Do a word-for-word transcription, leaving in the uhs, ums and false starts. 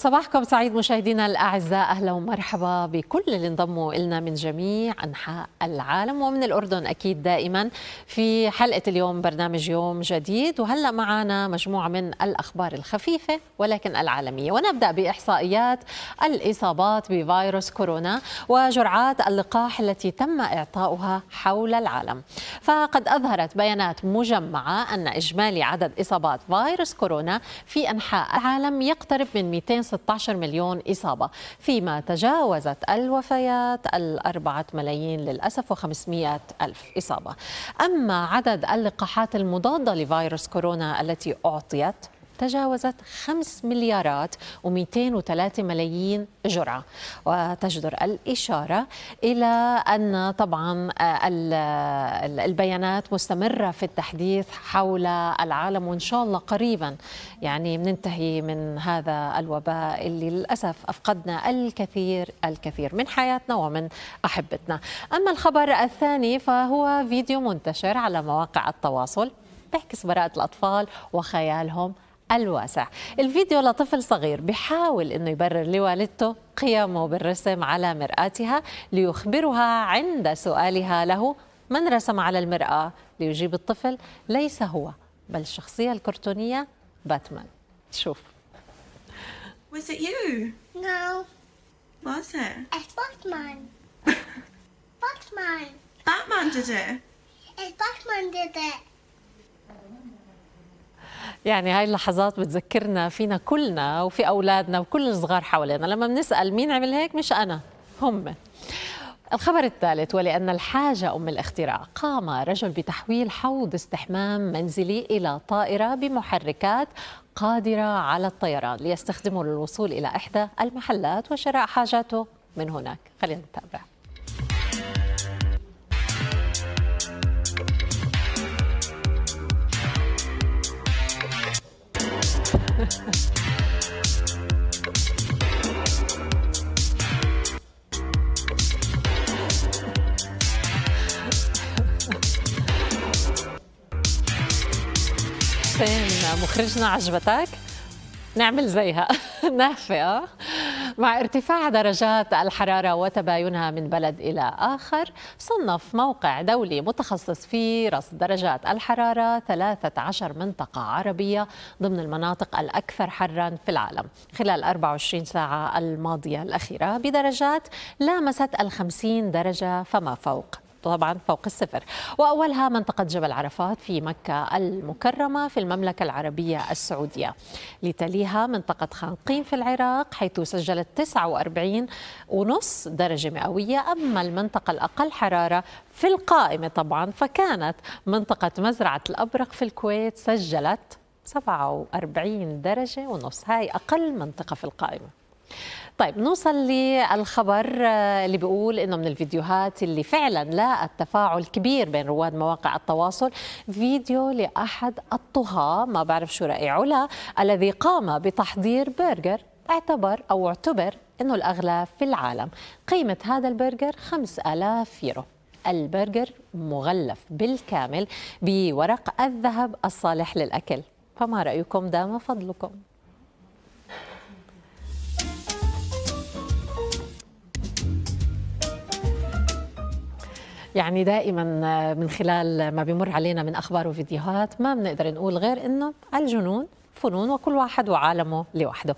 صباحكم سعيد مشاهدينا الأعزاء، أهلا ومرحبا بكل اللي انضموا إلنا من جميع أنحاء العالم ومن الأردن أكيد دائما في حلقة اليوم برنامج يوم جديد. وهلأ معنا مجموعة من الأخبار الخفيفة ولكن العالمية، ونبدأ بإحصائيات الإصابات بفيروس كورونا وجرعات اللقاح التي تم إعطاؤها حول العالم. فقد أظهرت بيانات مجمعة أن إجمالي عدد إصابات فيروس كورونا في أنحاء العالم يقترب من مئتين وستة عشر مليون إصابة، فيما تجاوزت الوفيات الأربعة ملايين للأسف وخمسمائة ألف إصابة. أما عدد اللقاحات المضادة لفيروس كورونا التي أعطيت تجاوزت خمس مليارات ومئتين وثلاثة ملايين جرعة. وتجدر الإشارة إلى أن طبعا البيانات مستمرة في التحديث حول العالم، وإن شاء الله قريبا يعني بننتهي من هذا الوباء اللي للأسف أفقدنا الكثير الكثير من حياتنا ومن أحبتنا. أما الخبر الثاني فهو فيديو منتشر على مواقع التواصل بيعكس براءة الأطفال وخيالهم الواسع. الفيديو لطفل صغير بيحاول أنه يبرر لوالدته قيامه بالرسم على مرآتها ليخبرها عند سؤالها له من رسم على المرآة، ليجيب الطفل ليس هو بل الشخصية الكرتونية باتمان. شوف. Was it you? No. Was it? It's Batman. Batman. Batman did it. It's Batman did it. يعني هاي اللحظات بتذكرنا فينا كلنا وفي أولادنا وكل الصغار حوالينا، لما بنسأل مين عمل هيك مش أنا، هم. الخبر الثالث، ولأن الحاجة أم الاختراع، قام رجل بتحويل حوض استحمام منزلي إلى طائرة بمحركات قادرة على الطيران ليستخدمه للوصول إلى إحدى المحلات وشراء حاجاته من هناك. خلينا نتابع. فين مخرجنا؟ عجبتك؟ نعمل زيها. نافئة. مع ارتفاع درجات الحرارة وتباينها من بلد إلى آخر، صنف موقع دولي متخصص في رصد درجات الحرارة ثلاثة عشر منطقة عربية ضمن المناطق الأكثر حرا في العالم خلال أربع وعشرين ساعة الماضية الأخيرة بدرجات لامست الخمسين درجة فما فوق، طبعا فوق الصفر، وأولها منطقة جبل عرفات في مكة المكرمة في المملكة العربية السعودية، لتليها منطقة خانقين في العراق حيث سجلت تسعة وأربعين فاصلة خمسة درجة مئوية. أما المنطقة الأقل حرارة في القائمة طبعا فكانت منطقة مزرعة الأبرق في الكويت، سجلت سبعة وأربعين درجة ونص، هاي أقل منطقة في القائمة. طيب نوصل للخبر اللي بيقول انه من الفيديوهات اللي فعلا لاقت تفاعل كبير بين رواد مواقع التواصل، فيديو لاحد الطهاة ما بعرف شو رأيه له الذي قام بتحضير برجر اعتبر او اعتبر انه الاغلى في العالم. قيمة هذا البرجر خمسة آلاف يورو. البرجر مغلف بالكامل بورق الذهب الصالح للأكل، فما رأيكم؟ دام فضلكم. يعني دائما من خلال ما بيمر علينا من أخبار وفيديوهات ما بنقدر نقول غير إنه الجنون فنون وكل واحد وعالمه لوحده.